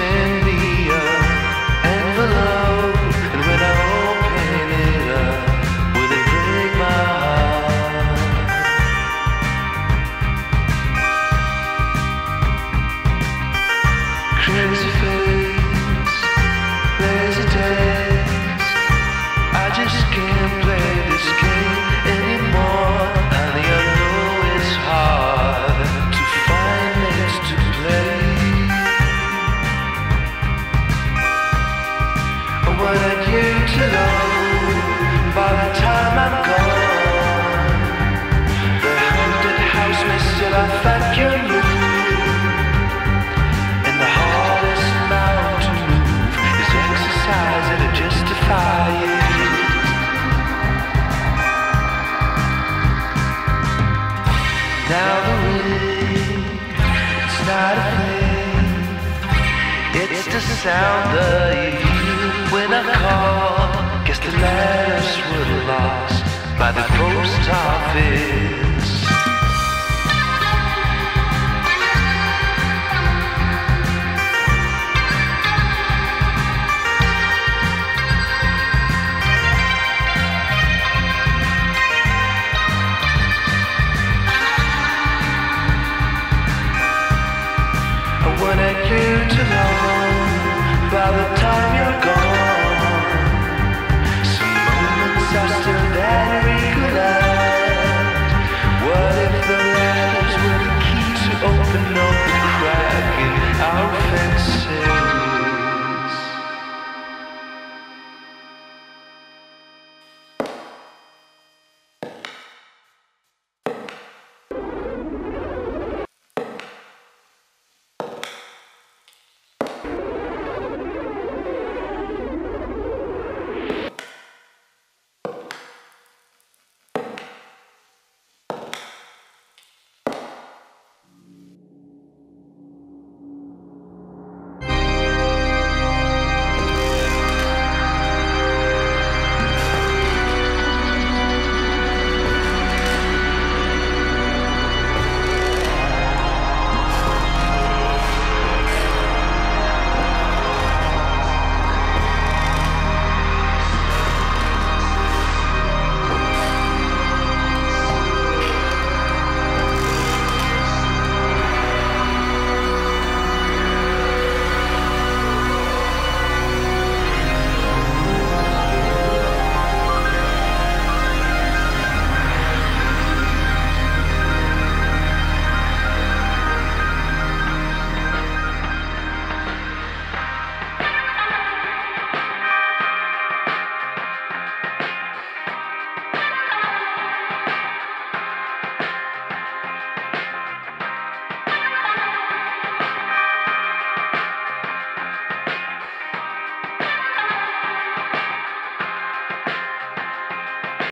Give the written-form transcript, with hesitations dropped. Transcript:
in the envelope, and when I open it up, will it break my heart? Crucifix, there's a test. I just can't play this game anymore, honey. I know it's hard to find things to play. What I came to know by the time I'm gone, the haunted house may still I thank you, and the hardest mountain to move is exercise and to justify it. Now the wind, it's not a thing, it's the sound of you. When I call, guess the letters were lost by the post office. I wanted you to know by the time you